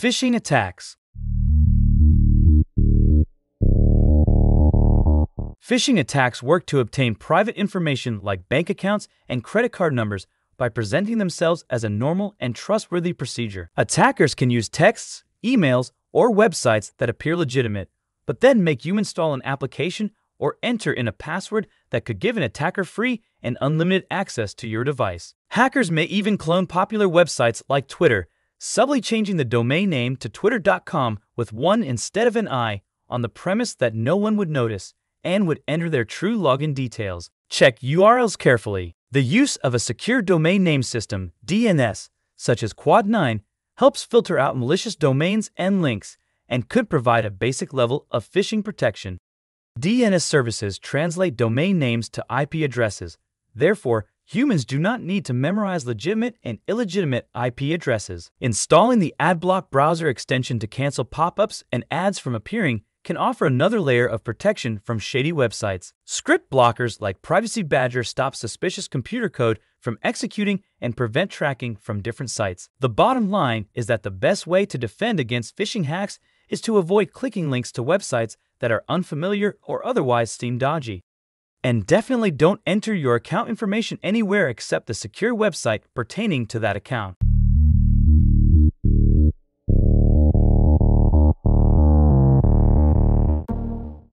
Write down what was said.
Phishing attacks. Phishing attacks work to obtain private information like bank accounts and credit card numbers by presenting themselves as a normal and trustworthy procedure. Attackers can use texts, emails, or websites that appear legitimate, but then make you install an application or enter in a password that could give an attacker free and unlimited access to your device. Hackers may even clone popular websites like Twitter, subtly changing the domain name to twitter.com with one instead of an I on the premise that no one would notice and would enter their true login details. Check URLs carefully. The use of a secure domain name system, DNS, such as Quad9, helps filter out malicious domains and links and could provide a basic level of phishing protection. DNS services translate domain names to IP addresses. Therefore, humans do not need to memorize legitimate and illegitimate IP addresses. Installing the AdBlock browser extension to cancel pop-ups and ads from appearing can offer another layer of protection from shady websites. Script blockers like Privacy Badger stop suspicious computer code from executing and prevent tracking from different sites. The bottom line is that the best way to defend against phishing hacks is to avoid clicking links to websites that are unfamiliar or otherwise seem dodgy. And definitely don't enter your account information anywhere except the secure website pertaining to that account.